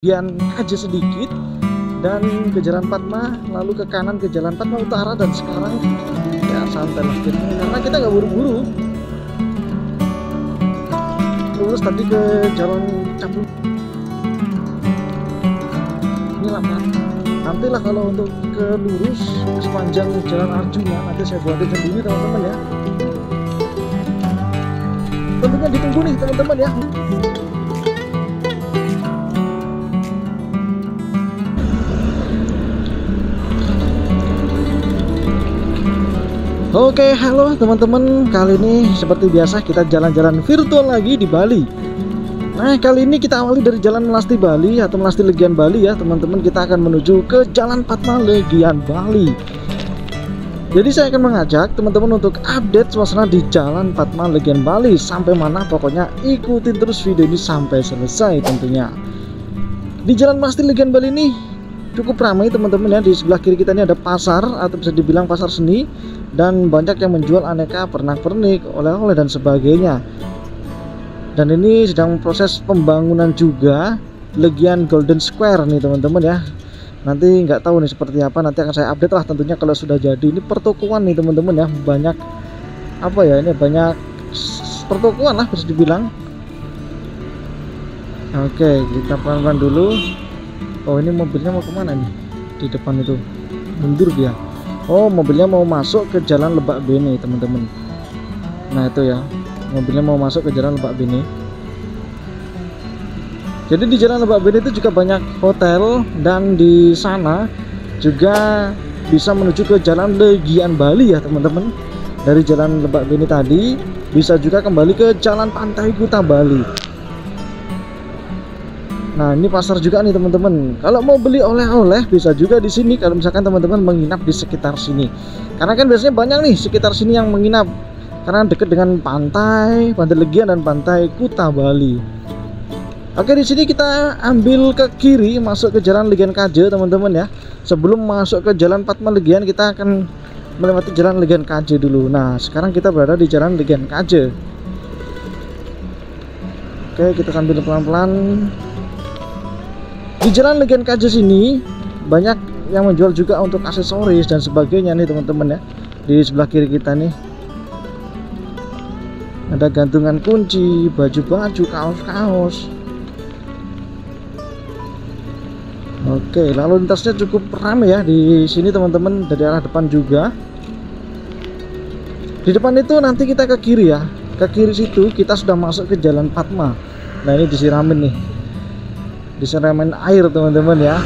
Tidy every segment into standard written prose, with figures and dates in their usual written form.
Kemudian maju sedikit dan ke Jalan Padma, lalu ke kanan ke Jalan Padma Utara, dan sekarang ya santai lah karena kita nggak buru-buru. Terus tadi ke Jalan Campung. Inilah Pak. Nantilah kalau untuk ke lurus sepanjang Jalan Arjuna nanti saya buatin sendiri teman-teman ya. Tentunya ditunggu nih teman-teman ya. Oke, halo teman-teman. Kali ini seperti biasa kita jalan-jalan virtual lagi di Bali. Nah, kali ini kita awali dari Jalan Melasti Bali atau Melasti Legian Bali ya, teman-teman. Kita akan menuju ke Jalan Padma Legian Bali. Jadi saya akan mengajak teman-teman untuk update suasana di Jalan Padma Legian Bali sampai mana, pokoknya ikutin terus video ini sampai selesai tentunya. Di Jalan Melasti Legian Bali ini cukup ramai teman-teman ya. Di sebelah kiri kita ini ada pasar atau bisa dibilang pasar seni, dan banyak yang menjual aneka pernak-pernik, oleh-oleh dan sebagainya. Dan ini sedang proses pembangunan juga Legian Golden Square nih teman-teman ya. Nanti nggak tahu nih seperti apa, nanti akan saya update lah tentunya kalau sudah jadi. Ini pertokoan nih teman-teman ya, banyak apa ya, ini banyak pertokoan lah bisa dibilang. Oke, kita pelan-pelan dulu. Oh, ini mobilnya mau kemana nih? Di depan itu mundur dia. Oh, mobilnya mau masuk ke Jalan Lebak Bene teman-teman. Nah itu ya, mobilnya mau masuk ke Jalan Lebak Bene. Jadi di Jalan Lebak Bene itu juga banyak hotel, dan di sana juga bisa menuju ke Jalan Legian Bali ya teman-teman. Dari Jalan Lebak Bene tadi bisa juga kembali ke Jalan Pantai Kuta Bali. Nah, ini pasar juga nih teman-teman. Kalau mau beli oleh-oleh bisa juga di sini kalau misalkan teman-teman menginap di sekitar sini. Karena kan biasanya banyak nih sekitar sini yang menginap, karena dekat dengan Pantai Legian dan Pantai Kuta Bali. Oke, di sini kita ambil ke kiri masuk ke Jalan Legian Kaje teman-teman ya. Sebelum masuk ke Jalan Padma Legian kita akan melewati Jalan Legian Kaje dulu. Nah, sekarang kita berada di Jalan Legian Kaje. Oke, kita sambil pelan-pelan. Di Jalan Legian Kaje sini banyak yang menjual juga untuk aksesoris dan sebagainya nih teman-teman ya. Di sebelah kiri kita nih ada gantungan kunci, baju-baju, kaos-kaos. Oke, lalu lintasnya cukup ramai ya di sini teman-teman, dari arah depan juga. Di depan itu nanti kita ke kiri ya. Ke kiri situ kita sudah masuk ke Jalan Padma. Nah, ini disiramin nih. Disiramin air teman-teman ya,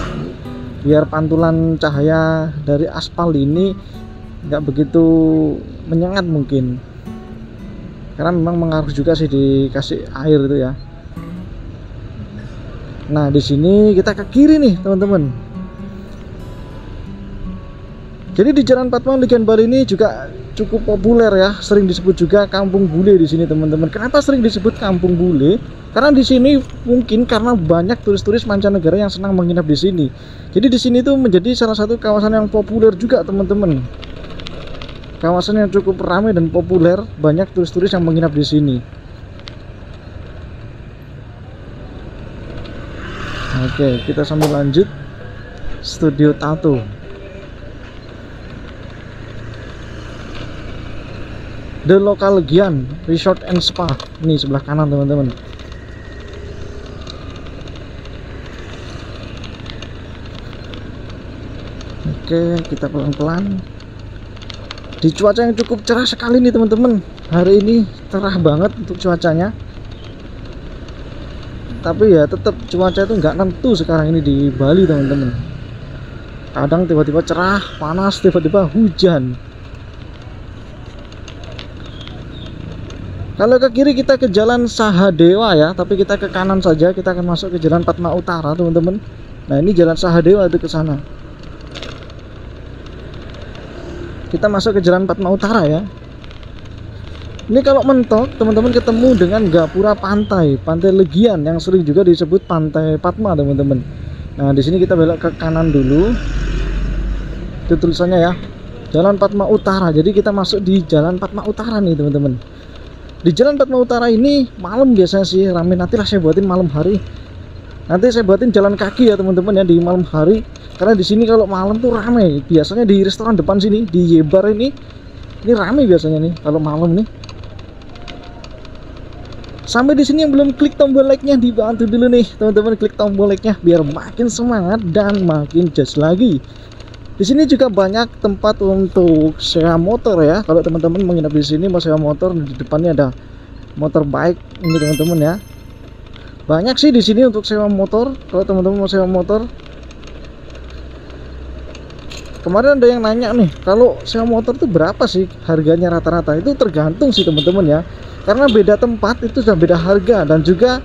biar pantulan cahaya dari aspal ini nggak begitu menyengat mungkin, karena memang mengaruh juga sih dikasih air itu ya. Nah, di sini kita ke kiri nih teman-teman. Jadi di Jalan Padma Legian Bali ini juga cukup populer ya, sering disebut juga Kampung Bule di sini teman-teman. Kenapa sering disebut Kampung Bule? Karena di sini mungkin karena banyak turis-turis mancanegara yang senang menginap di sini. Jadi di sini tuh menjadi salah satu kawasan yang populer juga teman-teman. Kawasan yang cukup ramai dan populer, banyak turis-turis yang menginap di sini. Oke, kita sambil lanjut Studio Tato. The Lokal Legian Resort and Spa. Nih sebelah kanan teman-teman. Oke, kita pelan-pelan. Di cuaca yang cukup cerah sekali nih teman-teman. Hari ini cerah banget untuk cuacanya. Tapi ya tetap cuaca itu nggak nentu sekarang ini di Bali teman-teman. Kadang tiba-tiba cerah, panas, tiba-tiba hujan. Kalau ke kiri kita ke Jalan Sahadewa ya. Tapi kita ke kanan saja, kita akan masuk ke Jalan Padma Utara teman-teman. Nah, ini Jalan Sahadewa itu ke sana. Kita masuk ke Jalan Padma Utara ya. Ini kalau mentok teman-teman ketemu dengan gapura pantai, Pantai Legian yang sering juga disebut Pantai Padma teman-teman. Nah, di sini kita belok ke kanan dulu. Itu tulisannya ya, Jalan Padma Utara. Jadi kita masuk di Jalan Padma Utara nih teman-teman. Di Jalan Padma Utara ini malam biasanya sih ramai. Nantilah saya buatin malam hari Nanti saya buatin jalan kaki ya teman-teman ya di malam hari, karena di sini kalau malam tuh ramai. Biasanya di restoran depan sini di Yebar ini ramai biasanya nih kalau malam nih. Sampai di sini yang belum klik tombol like-nya dibantu dulu nih teman-teman, klik tombol like-nya biar makin semangat dan makin jas lagi. Di sini juga banyak tempat untuk sewa motor ya. Kalau teman-teman menginap di sini mau sewa motor, di depannya ada motorbike ini teman-teman ya. Banyak sih di sini untuk sewa motor kalau teman-teman mau sewa motor. Kemarin ada yang nanya nih, kalau sewa motor tuh berapa sih harganya rata-rata? Itu tergantung sih teman-teman ya. Karena beda tempat itu sudah beda harga dan juga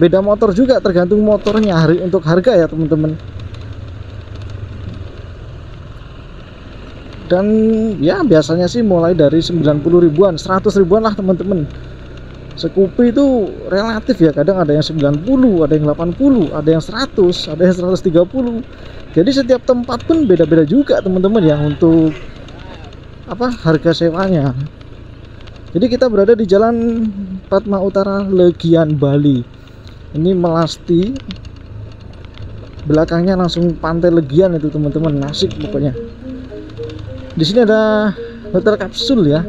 beda motor juga, tergantung motornya untuk harga ya teman-teman. Dan ya biasanya sih mulai dari 90 ribuan, 100 ribuan lah teman-teman. Sekupi itu relatif ya, kadang ada yang 90, ada yang 80, ada yang 100, ada yang 130. Jadi setiap tempat pun beda-beda juga teman-teman ya untuk apa harga sewanya. Jadi kita berada di Jalan Padma Utara Legian Bali. Ini melasti, belakangnya langsung Pantai Legian itu teman-teman, nasib pokoknya. Di sini ada hotel kapsul ya.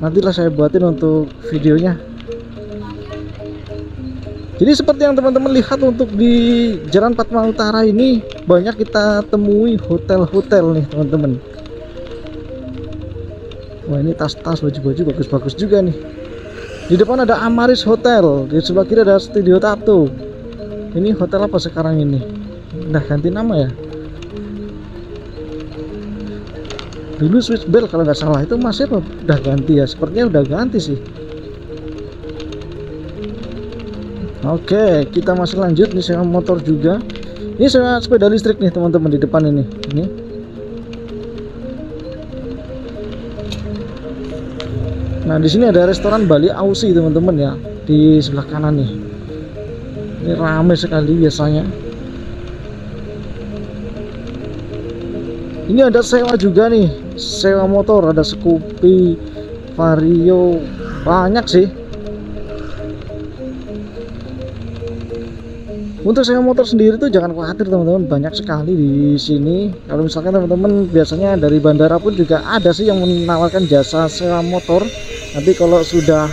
Nantilah saya buatin untuk videonya. Jadi seperti yang teman-teman lihat untuk di Jalan Padma Utara ini banyak kita temui hotel-hotel nih teman-teman. Wah ini tas-tas, baju-baju bagus-bagus juga nih. Di depan ada Amaris Hotel, di sebelah kiri ada Studio Tato. Ini hotel apa sekarang ini? Udah ganti nama ya. Dulu Swiss Bell kalau nggak salah, itu masih udah ganti ya, sepertinya udah ganti sih. Oke, kita masih lanjut nih, sewa motor juga. Ini sewa sepeda listrik nih teman-teman di depan ini. Ini nah di sini ada restoran Bali Aussie teman-teman ya, di sebelah kanan nih. Ini ramai sekali biasanya. Ini ada sewa juga nih, sewa motor, ada Scoopy, Vario, banyak sih. Untuk sewa motor sendiri tuh jangan khawatir teman-teman, banyak sekali di sini. Kalau misalkan teman-teman biasanya dari bandara pun juga ada sih yang menawarkan jasa sewa motor. Nanti kalau sudah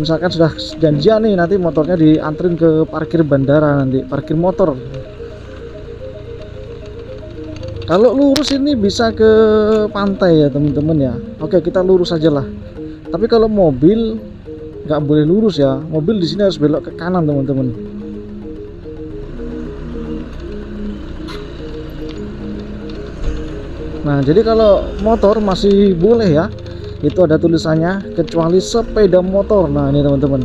misalkan sudah janjian nih, nanti motornya diantrin ke parkir bandara, nanti parkir motor. Kalau lurus ini bisa ke pantai ya teman-teman ya. Oke, kita lurus aja lah. Tapi kalau mobil nggak boleh lurus ya. Mobil di sini harus belok ke kanan teman-teman. Nah jadi kalau motor masih boleh ya. Itu ada tulisannya kecuali sepeda motor. Nah ini teman-teman.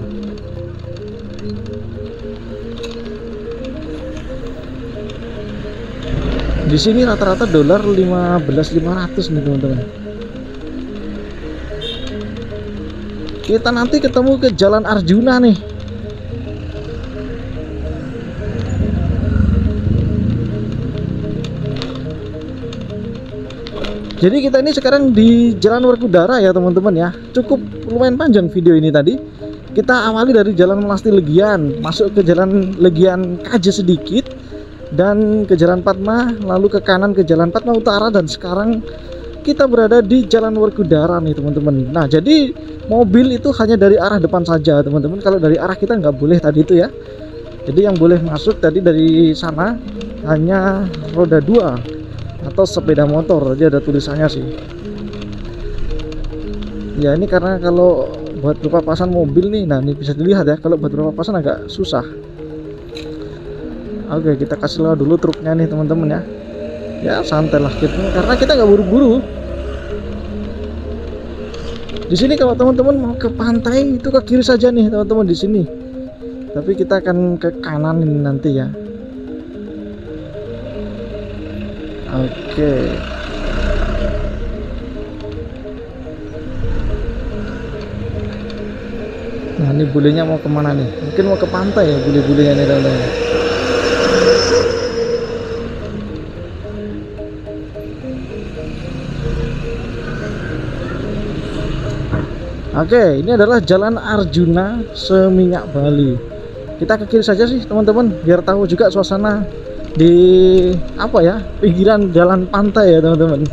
Di sini rata-rata dolar 15.500 nih teman-teman. Kita nanti ketemu ke Jalan Arjuna nih. Jadi kita ini sekarang di Jalan Werkudara ya teman-teman ya. Cukup lumayan panjang video ini tadi. Kita awali dari Jalan Melasti Legian, masuk ke Jalan Legian KJ sedikit, dan ke Jalan Padma, lalu ke kanan ke Jalan Padma Utara, dan sekarang kita berada di Jalan Werkudara nih teman-teman. Nah jadi mobil itu hanya dari arah depan saja teman-teman, kalau dari arah kita nggak boleh tadi itu ya. Jadi yang boleh masuk tadi dari sana hanya roda 2 atau sepeda motor, jadi ada tulisannya sih ya. Ini karena kalau buat berpapasan mobil nih, nah ini bisa dilihat ya, kalau buat berpapasan agak susah. Oke, kita kasih lihat dulu truknya nih teman-teman ya. Ya santai lah gitu, karena kita nggak buru-buru. Di sini kalau teman-teman mau ke pantai itu ke kiri saja nih teman-teman di sini. Tapi kita akan ke kanan ini nanti ya. Oke. Nah ini bulenya mau kemana nih? Mungkin mau ke pantai ya bule-bulenya nih teman-teman. Oke, ini adalah Jalan Arjuna Seminyak Bali. Kita ke kiri saja sih teman-teman, biar tahu juga suasana di apa ya, pinggiran jalan pantai ya teman-teman.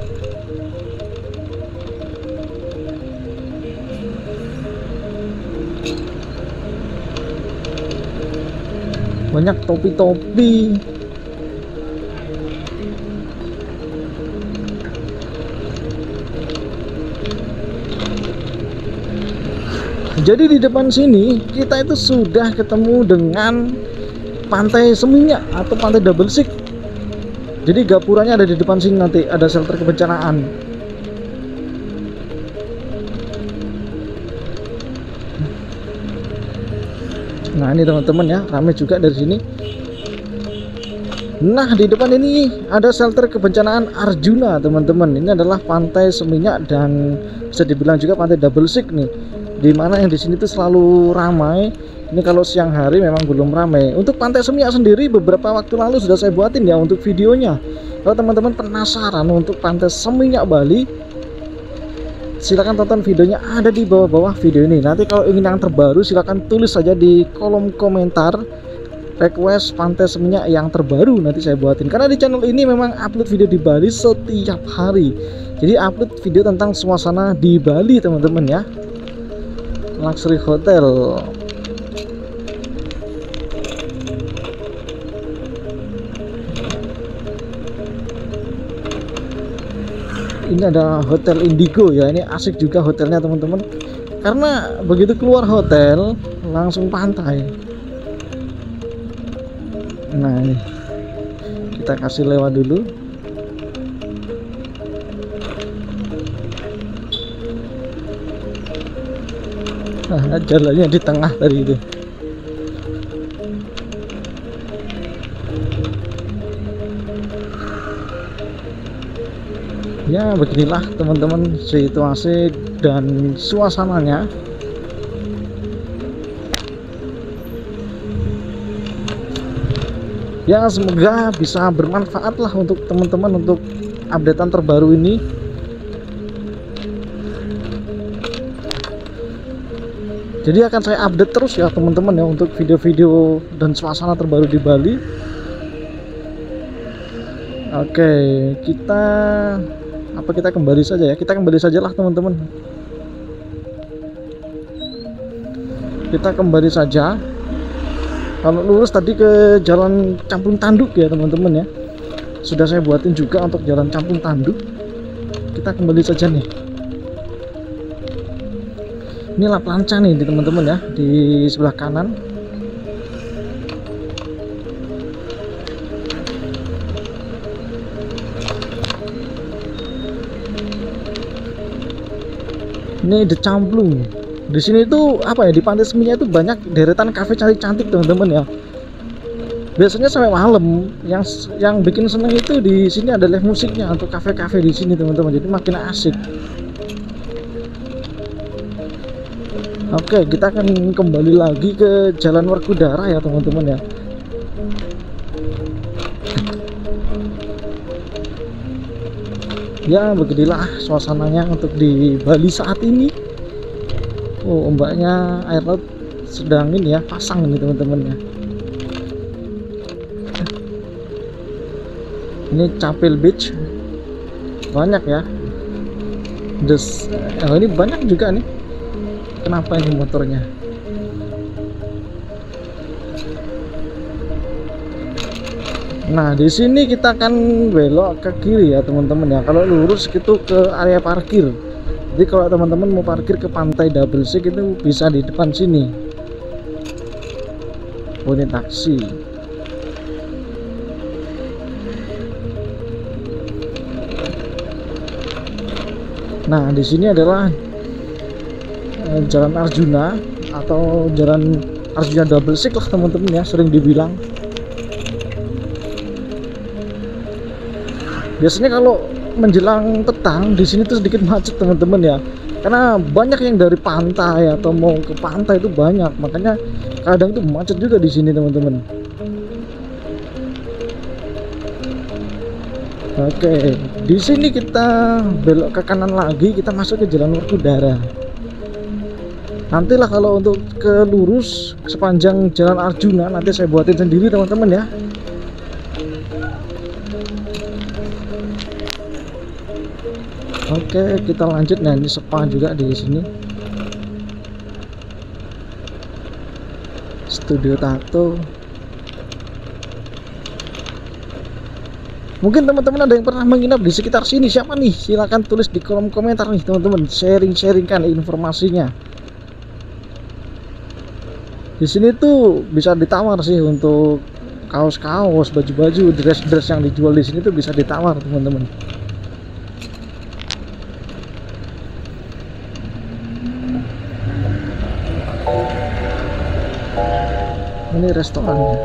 Banyak topi-topi. Jadi di depan sini kita itu sudah ketemu dengan Pantai Seminyak atau Pantai Double Six. Jadi gapuranya ada di depan sini, nanti ada shelter kebencanaan. Nah ini teman-teman ya, ramai juga dari sini. Nah di depan ini ada shelter kebencanaan Arjuna teman-teman. Ini adalah Pantai Seminyak dan bisa dibilang juga Pantai Double Six nih, dimana yang di sini tuh selalu ramai. Ini kalau siang hari memang belum ramai. Untuk Pantai Seminyak sendiri beberapa waktu lalu sudah saya buatin ya untuk videonya. Kalau teman-teman penasaran untuk Pantai Seminyak Bali, silahkan tonton videonya, ada di bawah-bawah video ini. Nanti kalau ingin yang terbaru silahkan tulis saja di kolom komentar request Pantai Seminyak yang terbaru, nanti saya buatin. Karena di channel ini memang upload video di Bali setiap hari, jadi upload video tentang suasana di Bali teman-teman ya. Luxury hotel. Ini ada Hotel Indigo ya, ini asik juga hotelnya teman-teman, karena begitu keluar hotel langsung pantai. Nah ini kita kasih lewat dulu. Nah, jalannya di tengah tadi itu. Ya beginilah teman-teman situasi dan suasananya. Ya semoga bisa bermanfaat lah untuk teman-teman untuk updatean terbaru ini. Jadi akan saya update terus ya teman-teman ya untuk video-video dan suasana terbaru di Bali. Oke, kita kembali saja ya. Kita kembali sajalah teman-teman. Kita kembali saja. Kalau lurus tadi ke Jalan Campung Tanduk ya teman-teman ya. Sudah saya buatin juga untuk Jalan Campung Tanduk. Kita kembali saja nih. Ini lap lanca nih teman-teman ya, di sebelah kanan. Ini The Camplung. Di sini itu apa ya, di Pantai Seminyak itu banyak deretan kafe cantik-cantik teman-teman ya. Biasanya sampai malam, yang bikin seneng itu di sini ada live musiknya atau kafe-kafe di sini teman-teman. Jadi makin asik. Oke, kita akan kembali lagi ke Jalan Werkudara ya teman-teman ya. Ya beginilah suasananya untuk di Bali saat ini. Oh, ombaknya air laut sedang ini ya, pasang ini teman-teman ya. Ini Capil Beach. Banyak ya. Ini banyak juga nih. Kenapa ini motornya? Nah, di sini kita akan belok ke kiri ya, teman-teman ya. Kalau lurus gitu ke area parkir. Jadi kalau teman-teman mau parkir ke Pantai Double Six itu bisa di depan sini. Oh, ini taksi. Nah, di sini adalah Jalan Arjuna atau Jalan Arjuna Double Six lah teman-teman ya, sering dibilang. Biasanya kalau menjelang petang di sini tuh sedikit macet teman-teman ya, karena banyak yang dari pantai atau mau ke pantai itu banyak, makanya kadang itu macet juga di sini teman-teman. Oke, di sini kita belok ke kanan lagi, kita masuk ke Jalan Werkudara. Nantilah kalau untuk ke lurus sepanjang Jalan Arjuna nanti saya buatin sendiri teman-teman ya. Oke, kita lanjut. Nah, ini spa juga di sini. Studio Tato. Mungkin teman-teman ada yang pernah menginap di sekitar sini, siapa nih? Silahkan tulis di kolom komentar nih teman-teman, sharing-sharingkan informasinya. Di sini tuh bisa ditawar sih untuk kaos-kaos, baju-baju, dress-dress yang dijual di sini tuh bisa ditawar teman-teman. Ini restorannya.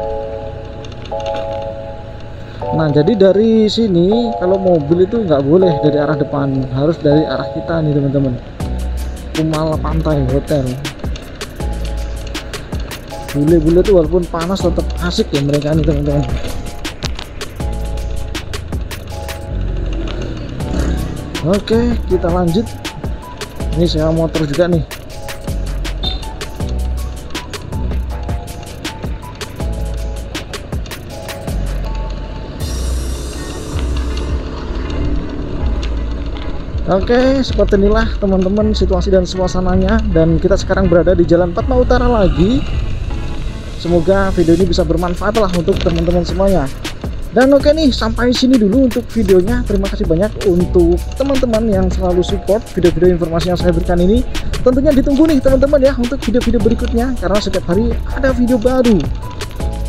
Nah, jadi dari sini kalau mobil itu nggak boleh dari arah depan, harus dari arah kita nih teman-teman. Kumal Pantai Hotel. Bule-bule tuh walaupun panas tetap asik ya mereka nih teman-teman. Oke, kita lanjut. Ini saya motor juga nih. Oke, seperti inilah teman-teman situasi dan suasananya, dan kita sekarang berada di Jalan Padma Utara lagi. Semoga video ini bisa bermanfaat lah untuk teman-teman semuanya. Dan oke nih, sampai sini dulu untuk videonya. Terima kasih banyak untuk teman-teman yang selalu support video-video informasi yang saya berikan ini. Tentunya ditunggu nih teman-teman ya untuk video-video berikutnya, karena setiap hari ada video baru.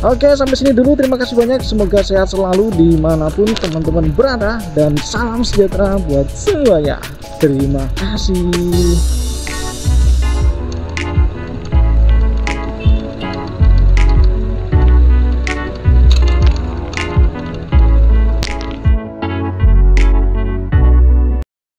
Oke, sampai sini dulu. Terima kasih banyak. Semoga sehat selalu dimanapun teman-teman berada. Dan salam sejahtera buat semuanya. Terima kasih.